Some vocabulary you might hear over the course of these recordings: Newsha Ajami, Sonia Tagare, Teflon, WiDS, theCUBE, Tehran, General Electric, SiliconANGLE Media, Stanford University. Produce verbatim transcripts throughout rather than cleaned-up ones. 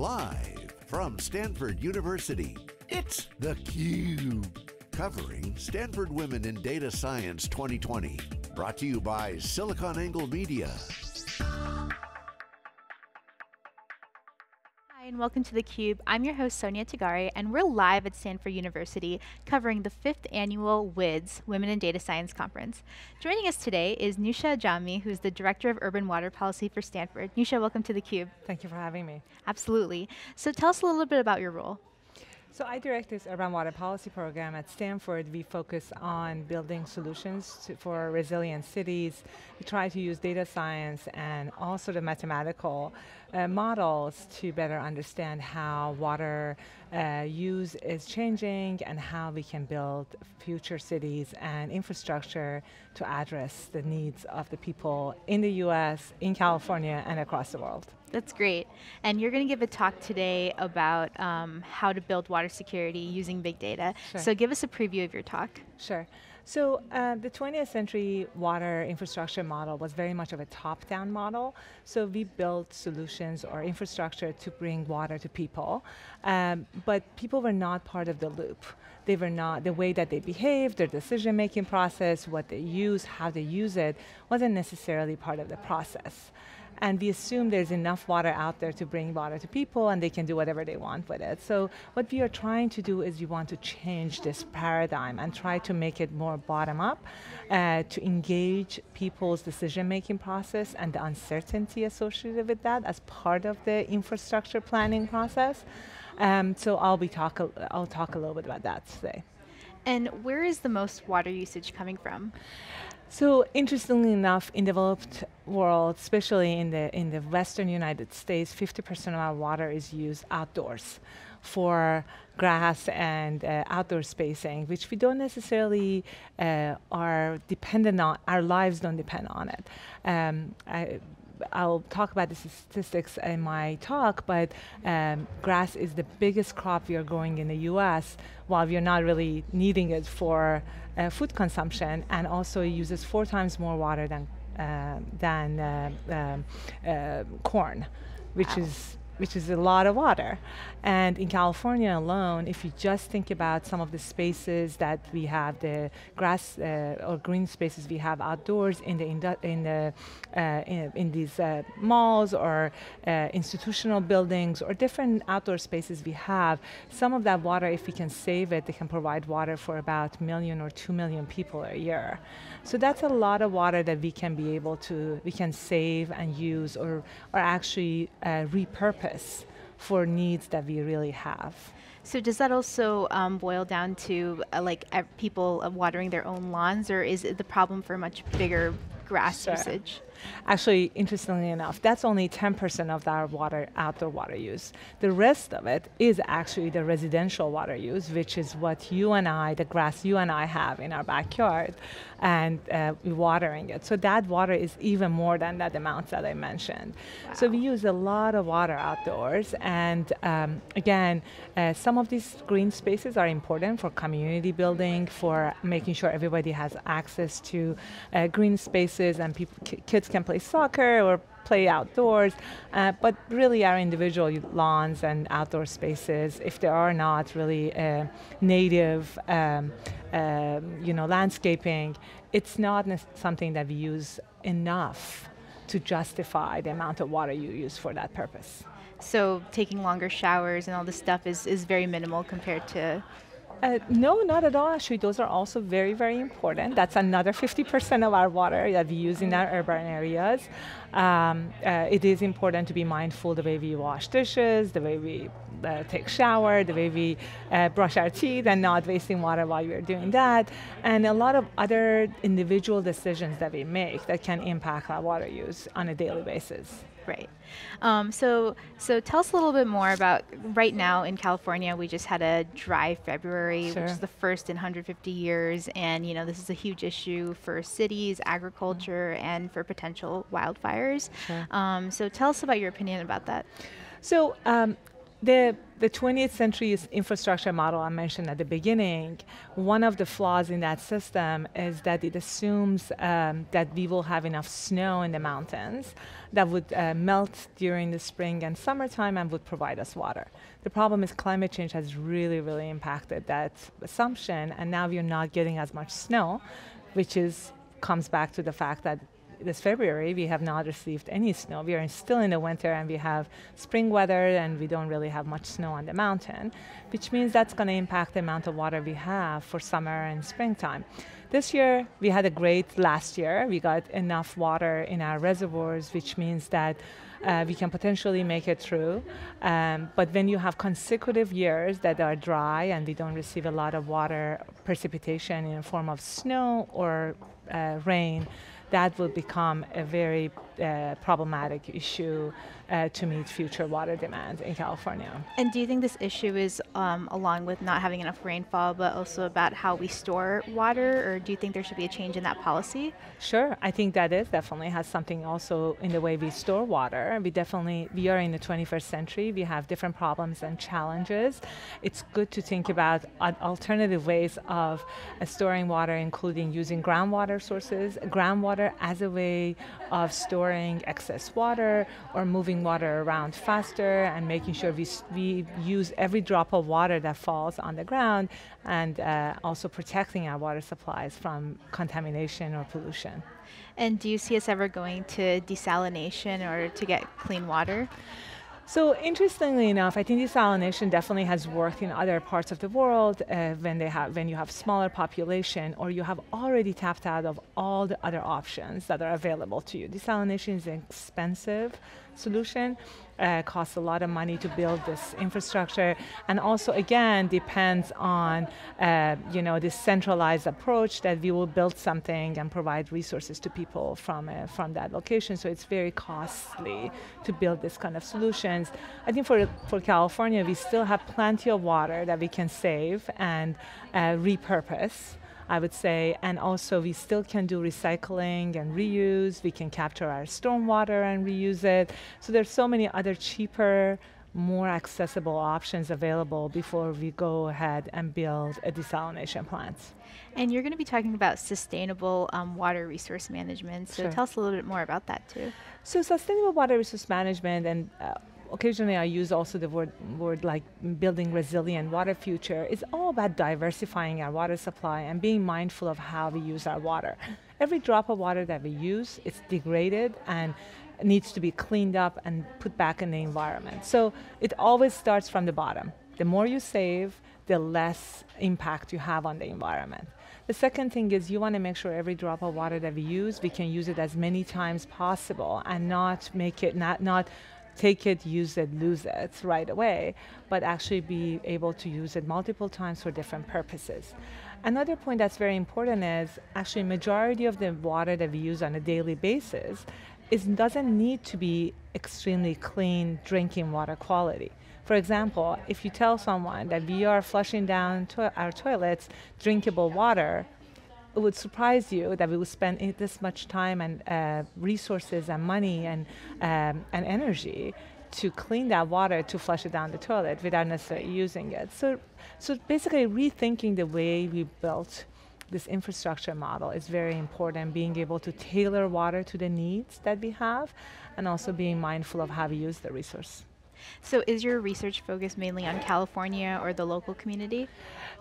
Live from Stanford University, it's theCUBE, covering Stanford Women in Data Science twenty twenty. Brought to you by SiliconANGLE Media. And welcome to theCUBE. I'm your host, Sonia Tagare, and we're live at Stanford University covering the fifth annual W I D S, Women in Data Science Conference. Joining us today is Newsha Ajami, who's the Director of Urban Water Policy for Stanford. Newsha, welcome to theCUBE. Thank you for having me. Absolutely. So tell us a little bit about your role. So I direct this urban water policy program at Stanford. We focus on building solutions to, for resilient cities. We try to use data science and all sort of mathematical uh, models to better understand how water uh, use is changing and how we can build future cities and infrastructure to address the needs of the people in the U S, in California, and across the world. That's great. And you're going to give a talk today about um, how to build water security using big data. Sure. So give us a preview of your talk. Sure. So uh, the twentieth century water infrastructure model was very much of a top-down model. So we built solutions or infrastructure to bring water to people. Um, but people were not part of the loop. They were not, the way that they behaved, their decision-making process, what they use, how they use it, wasn't necessarily part of the process. And we assume there's enough water out there to bring water to people and they can do whatever they want with it. So what we are trying to do is we want to change this paradigm and try to make it more bottom-up, uh, to engage people's decision-making process and the uncertainty associated with that as part of the infrastructure planning process. Um, so I'll, be talk I'll talk a little bit about that today. And where is the most water usage coming from? So interestingly enough, in developed world, especially in the, in the Western United States, fifty percent of our water is used outdoors for grass and uh, outdoor spacing, which we don't necessarily uh, are dependent on, our lives don't depend on it. Um, I, I'll talk about the statistics in my talk, but um, grass is the biggest crop we are growing in the U S, while we are not really needing it for uh, food consumption, and also uses four times more water than, uh, than uh, um, uh, corn, which wow. is which is a lot of water. And in California alone, if you just think about some of the spaces that we have, the grass uh, or green spaces we have outdoors in the in the uh, in, in these uh, malls or uh, institutional buildings or different outdoor spaces we have, some of that water, if we can save it, they can provide water for about a million or two million people a year. So that's a lot of water that we can be able to, we can save and use or, or actually uh, repurpose for needs that we really have. So does that also um, boil down to uh, like uh, people uh, watering their own lawns, or is it the problem for much bigger grass sure. usage? Actually, interestingly enough, that's only ten percent of our water, outdoor water use. The rest of it is actually the residential water use, which is what you and I, the grass you and I have in our backyard, and uh, watering it. So that water is even more than that amount that I mentioned. Wow. So we use a lot of water outdoors, and um, again, uh, some of these green spaces are important for community building, for making sure everybody has access to uh, green spaces, and people, kids can play soccer or play outdoors, uh, but really our individual lawns and outdoor spaces, if they are not really uh, native, um, uh, you know, landscaping, it's not something that we use enough to justify the amount of water you use for that purpose. So taking longer showers and all this stuff is, is very minimal compared to... Uh, no, not at all, actually. Those are also very, very important. That's another fifty percent of our water that we use in our urban areas. Um, uh, it is important to be mindful the way we wash dishes, the way we uh, take shower, the way we uh, brush our teeth, and not wasting water while we're doing that. And a lot of other individual decisions that we make that can impact our water use on a daily basis. Right. Um, so, so tell us a little bit more about, right now in California, we just had a dry February, sure. which is the first in one hundred fifty years, and you know this is a huge issue for cities, agriculture, and for potential wildfires. Sure. Um, so tell us about your opinion about that. So. Um, The, the twentieth century's infrastructure model I mentioned at the beginning, one of the flaws in that system is that it assumes um, that we will have enough snow in the mountains that would uh, melt during the spring and summertime and would provide us water. The problem is climate change has really, really impacted that assumption, and now you're not getting as much snow, which is, comes back to the fact that this February, we have not received any snow. We are still in the winter and we have spring weather and we don't really have much snow on the mountain, which means that's going to impact the amount of water we have for summer and springtime. This year, we had a great last year. We got enough water in our reservoirs, which means that uh, we can potentially make it through. Um, but when you have consecutive years that are dry and we don't receive a lot of water precipitation in the form of snow or uh, rain, that will become a very uh, problematic issue uh, to meet future water demand in California. And do you think this issue is um, along with not having enough rainfall, but also about how we store water, or do you think there should be a change in that policy? Sure, I think that is definitely has something also in the way we store water. We definitely, we are in the twenty-first century, we have different problems and challenges. It's good to think about alternative ways of uh, storing water, including using groundwater sources, groundwater as a way of storing excess water or moving water around faster and making sure we, we use every drop of water that falls on the ground, and uh, also protecting our water supplies from contamination or pollution. And do you see us ever going to desalination or to get clean water? So interestingly enough, I think desalination definitely has worked in other parts of the world uh, when, they have, when you have smaller population or you have already tapped out of all the other options that are available to you. Desalination is an expensive solution, uh, costs a lot of money to build this infrastructure, and also again depends on uh, you know, this centralized approach that we will build something and provide resources to people from, uh, from that location. So it's very costly to build this kind of solution. I think for, for California, we still have plenty of water that we can save and uh, repurpose, I would say, and also we still can do recycling and reuse. We can capture our stormwater and reuse it. So there's so many other cheaper, more accessible options available before we go ahead and build a desalination plant. And you're going to be talking about sustainable um, water resource management, so sure. Tell us a little bit more about that too. So sustainable water resource management, and uh, occasionally I use also the word, word like building resilient water future, is all about diversifying our water supply and being mindful of how we use our water. Every drop of water that we use, it's degraded and needs to be cleaned up and put back in the environment. So it always starts from the bottom. The more you save, the less impact you have on the environment. The second thing is you want to make sure every drop of water that we use, we can use it as many times possible and not make it, not, not take it, use it, lose it right away, but actually be able to use it multiple times for different purposes. Another point that's very important is actually majority of the water that we use on a daily basis is doesn't need to be extremely clean drinking water quality. For example, if you tell someone that we are flushing down to our toilets drinkable water, it would surprise you that we would spend this much time and uh, resources and money and, um, and energy to clean that water to flush it down the toilet without necessarily using it. So, so basically rethinking the way we built this infrastructure model is very important, being able to tailor water to the needs that we have and also being mindful of how we use the resource. So is your research focused mainly on California or the local community?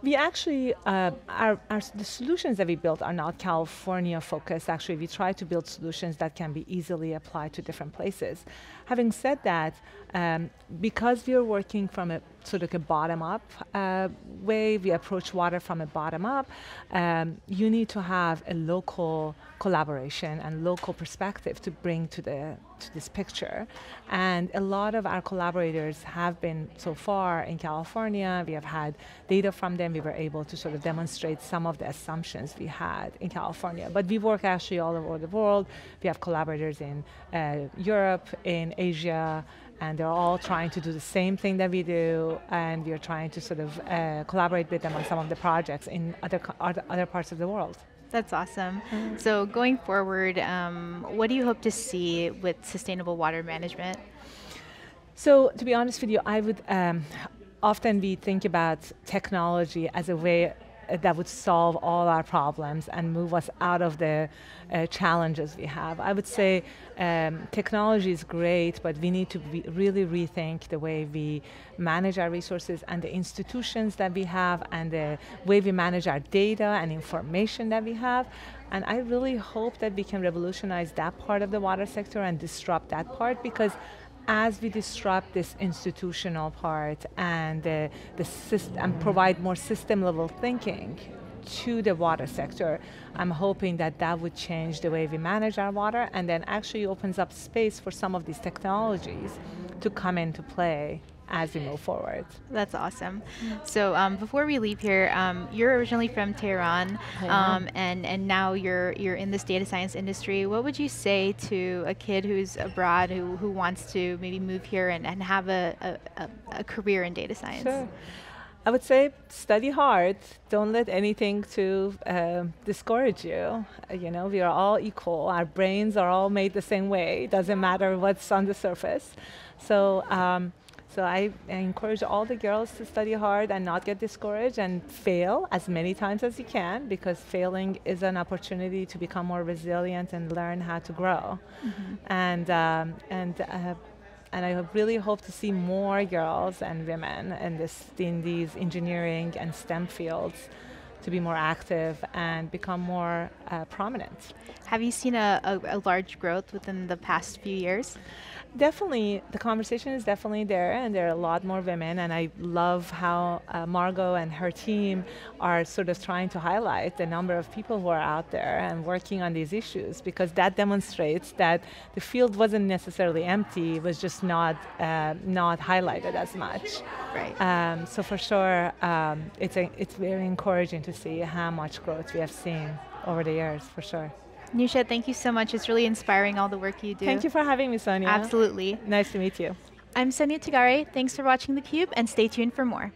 We actually, uh, our, our, the solutions that we built are not California focused. Actually, we try to build solutions that can be easily applied to different places. Having said that, um, because we are working from a sort of a bottom-up uh, way, we approach water from a bottom-up, um, you need to have a local collaboration and local perspective to bring to the to this picture. And a lot of our collaborators have been so far in California. We have had data from them. We were able to sort of demonstrate some of the assumptions we had in California. But we work actually all over the world. We have collaborators in uh, Europe, in Asia, and they're all trying to do the same thing that we do, and we're trying to sort of uh, collaborate with them on some of the projects in other, other parts of the world. That's awesome. Mm-hmm. So going forward, um, what do you hope to see with sustainable water management? So to be honest with you, I would, um, often we think about technology as a way that would solve all our problems and move us out of the uh, challenges we have. I would say um, technology is great, but we need to be really rethink the way we manage our resources and the institutions that we have and the way we manage our data and information that we have. And I really hope that we can revolutionize that part of the water sector and disrupt that part, because as we disrupt this institutional part and uh, the syst and provide more system-level thinking to the water sector, I'm hoping that that would change the way we manage our water, and then actually opens up space for some of these technologies to come into play as we move forward. That's awesome. So um, before we leave here, um, you're originally from Tehran, um, and, and now you're, you're in this data science industry. What would you say to a kid who's abroad, who, who wants to maybe move here and, and have a, a, a career in data science? Sure. I would say study hard. Don't let anything to uh, discourage you. Uh, you know, we are all equal. Our brains are all made the same way. It doesn't matter what's on the surface. So, um, So I encourage all the girls to study hard and not get discouraged and fail as many times as you can, because failing is an opportunity to become more resilient and learn how to grow. Mm-hmm. And, um, and, uh, and I really hope to see more girls and women in, this, in these engineering and STEM fields to be more active and become more uh, prominent. Have you seen a, a, a large growth within the past few years? Definitely, the conversation is definitely there, and there are a lot more women, and I love how uh, Margot and her team are sort of trying to highlight the number of people who are out there and working on these issues, because that demonstrates that the field wasn't necessarily empty, it was just not, uh, not highlighted as much. Right. Um, so for sure, um, it's, a, it's very encouraging to see how much growth we have seen over the years, for sure. Newsha, thank you so much. It's really inspiring, all the work you do. Thank you for having me, Sonia. Absolutely. Nice to meet you. I'm Sonia Tagare. Thanks for watching theCUBE, and stay tuned for more.